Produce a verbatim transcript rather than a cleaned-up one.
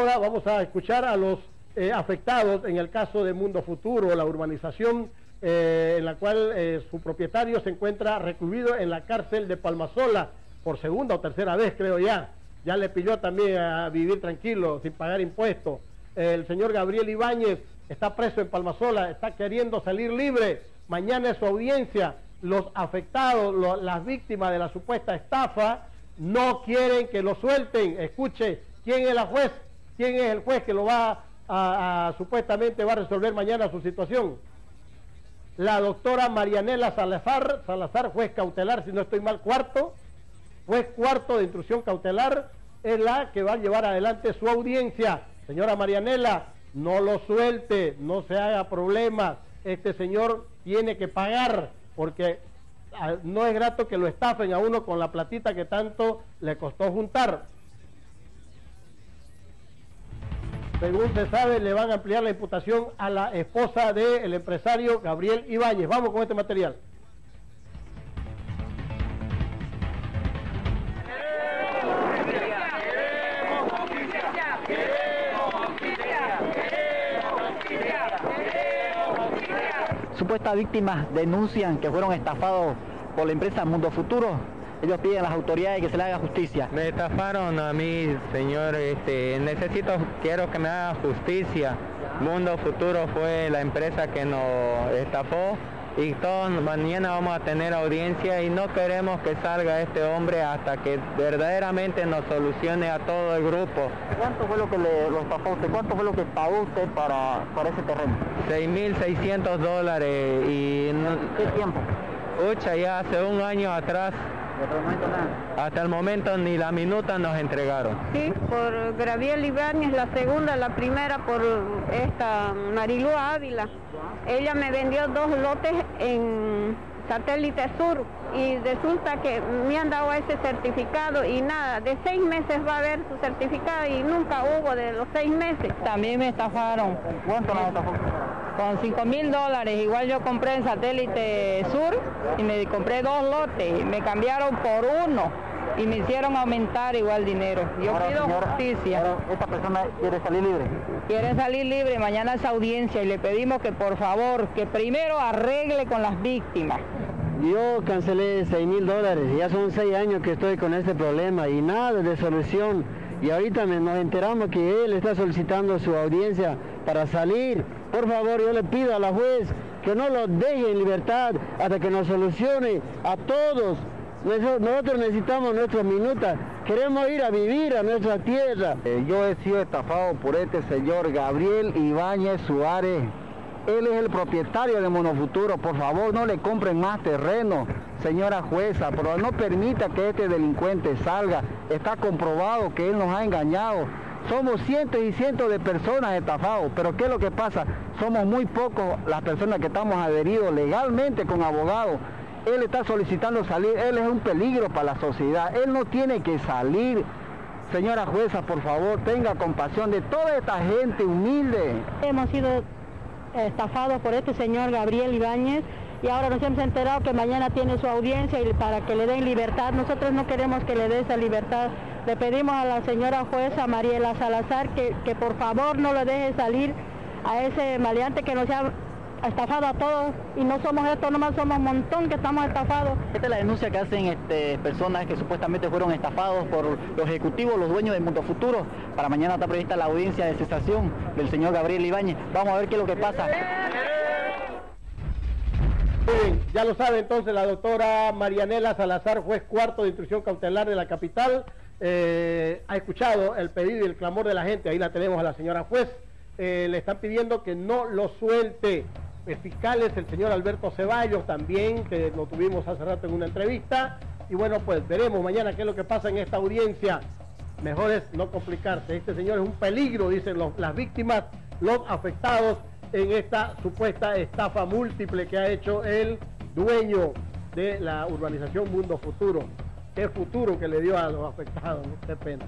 Ahora vamos a escuchar a los eh, afectados en el caso de Mundo Futuro, la urbanización eh, en la cual eh, su propietario se encuentra recluido en la cárcel de Palmasola por segunda o tercera vez, creo ya. Ya le pilló también a vivir tranquilo, sin pagar impuestos. El señor Gabriel Ibáñez está preso en Palmasola, está queriendo salir libre. Mañana es su audiencia. Los afectados, lo, las víctimas de la supuesta estafa, no quieren que lo suelten. Escuche, ¿quién es la juez? ¿Quién es el juez que lo va a, a supuestamente va a resolver mañana su situación? La doctora Marianela Salazar, Salazar, juez cautelar, si no estoy mal, cuarto, juez cuarto de instrucción cautelar, es la que va a llevar adelante su audiencia. Señora Marianela, no lo suelte, no se haga problemas. Este señor tiene que pagar, porque no es grato que lo estafen a uno con la platita que tanto le costó juntar. Según se sabe, le van a ampliar la imputación a la esposa del empresario Gabriel Ibáñez. Vamos con este material. Supuestas víctimas denuncian que fueron estafados por la empresa Mundo Futuro. Ellos piden a las autoridades que se les haga justicia. Me estafaron a mí, señor. Este, necesito, quiero que me haga justicia. Mundo Futuro fue la empresa que nos estafó y todos mañana vamos a tener audiencia y no queremos que salga este hombre hasta que verdaderamente nos solucione a todo el grupo. ¿Cuánto fue lo que le, lo estafó usted? ¿Cuánto fue lo que pagó usted para, para ese terreno? seis mil seiscientos dólares y... ¿Qué tiempo? Ucha, ya hace un año atrás. ¿Hasta el momento nada? Hasta el momento ni la minuta nos entregaron. Sí, por Gabriel Ibáñez, la segunda, la primera por esta Marilu Ávila. Ella me vendió dos lotes en Satélite Sur y resulta que me han dado ese certificado y nada, de seis meses va a haber su certificado y nunca hubo de los seis meses. También me estafaron. ¿Cuánto me estafó? Con cinco mil dólares, igual yo compré en Satélite Sur y me compré dos lotes, me cambiaron por uno y me hicieron aumentar igual dinero. Yo ahora, pido señora, justicia. Ahora, ¿esta persona quiere salir libre? Quiere salir libre, mañana es audiencia y le pedimos que por favor, que primero arregle con las víctimas. Yo cancelé seis mil dólares, ya son seis años que estoy con este problema y nada de solución. Y ahorita nos enteramos que él está solicitando su audiencia para salir. Por favor, yo le pido a la juez que no lo deje en libertad hasta que nos solucione a todos. Nosotros necesitamos nuestras minutas, queremos ir a vivir a nuestra tierra. Eh, yo he sido estafado por este señor Gabriel Ibáñez Suárez. Él es el propietario de Mundo Futuro. Por favor, no le compren más terreno, señora jueza, pero no permita que este delincuente salga. Está comprobado que él nos ha engañado. Somos cientos y cientos de personas estafados, pero ¿qué es lo que pasa? Somos muy pocos las personas que estamos adheridos legalmente con abogados. Él está solicitando salir, él es un peligro para la sociedad, él no tiene que salir. Señora jueza, por favor, tenga compasión de toda esta gente humilde. Hemos sido estafados por este señor Gabriel Ibáñez y ahora nos hemos enterado que mañana tiene su audiencia y para que le den libertad. Nosotros no queremos que le dé esa libertad. Le pedimos a la señora jueza Mariela Salazar que, que por favor no le deje salir a ese maleante que nos ha estafado a todos, y no somos esto, nomás somos un montón que estamos estafados. Esta es la denuncia que hacen este, personas que supuestamente fueron estafados por los ejecutivos, los dueños de Mundo Futuro. Para mañana está prevista la audiencia de cesación del señor Gabriel Ibáñez. Vamos a ver qué es lo que pasa. Bien, ya lo sabe entonces la doctora Marianela Salazar, juez cuarto de instrucción cautelar de la capital. Eh, ha escuchado el pedido y el clamor de la gente. Ahí la tenemos a la señora juez. Eh, le están pidiendo que no lo suelte. Fiscales, el señor Alberto Ceballos también, que lo tuvimos hace rato en una entrevista, y bueno, pues veremos mañana qué es lo que pasa en esta audiencia. Mejor es no complicarse, este señor es un peligro, dicen los, las víctimas, los afectados en esta supuesta estafa múltiple que ha hecho el dueño de la urbanización Mundo Futuro. Qué futuro que le dio a los afectados, ¿no? Qué pena.